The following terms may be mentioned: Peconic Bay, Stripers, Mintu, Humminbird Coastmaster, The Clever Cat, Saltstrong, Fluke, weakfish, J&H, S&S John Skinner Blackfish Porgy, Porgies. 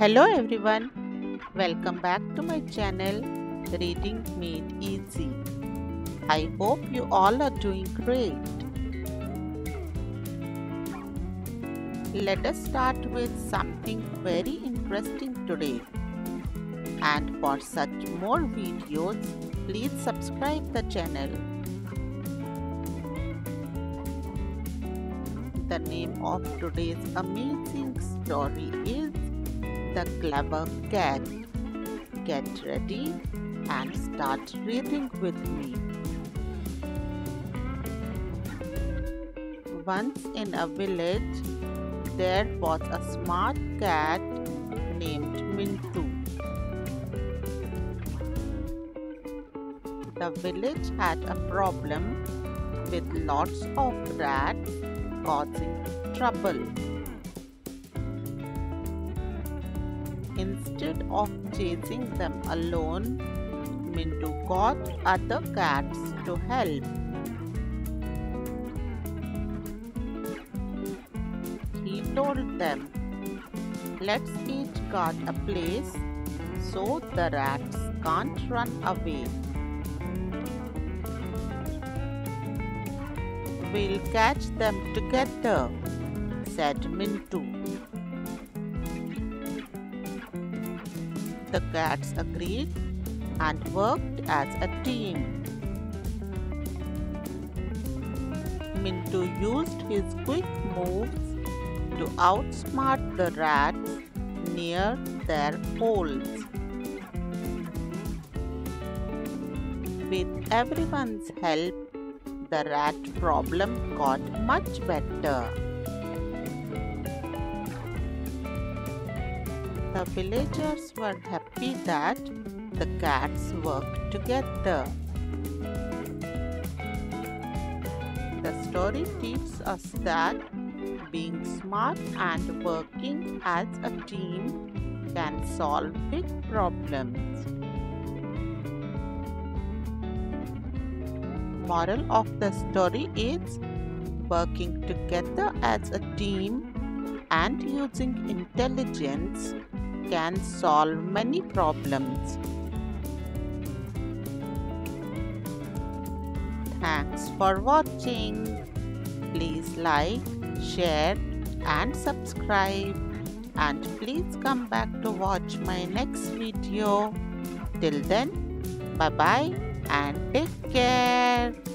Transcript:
Hello everyone, welcome back to my channel Reading Made Easy. I hope you all are doing great. Let us start with something very interesting today. And for such more videos, please subscribe the channel. The name of today's amazing story is The Clever Cat. Get ready and start reading with me. Once in a village, there was a smart cat named Mintu. The village had a problem with lots of rats causing trouble. Instead of chasing them alone, Mintu got other cats to help. He told them, "Let's each guard a place so the rats can't run away. We'll catch them together," said Mintu. The cats agreed and worked as a team. Mintu used his quick moves to outsmart the rats near their holes. With everyone's help, the rat problem got much better. The villagers were happy that the cats worked together. The story teaches us that being smart and working as a team can solve big problems. Moral of the story is working together as a team and using intelligence can solve many problems. Thanks for watching. Please like, share and subscribe, and please come back to watch my next video. Till then, bye bye and take care.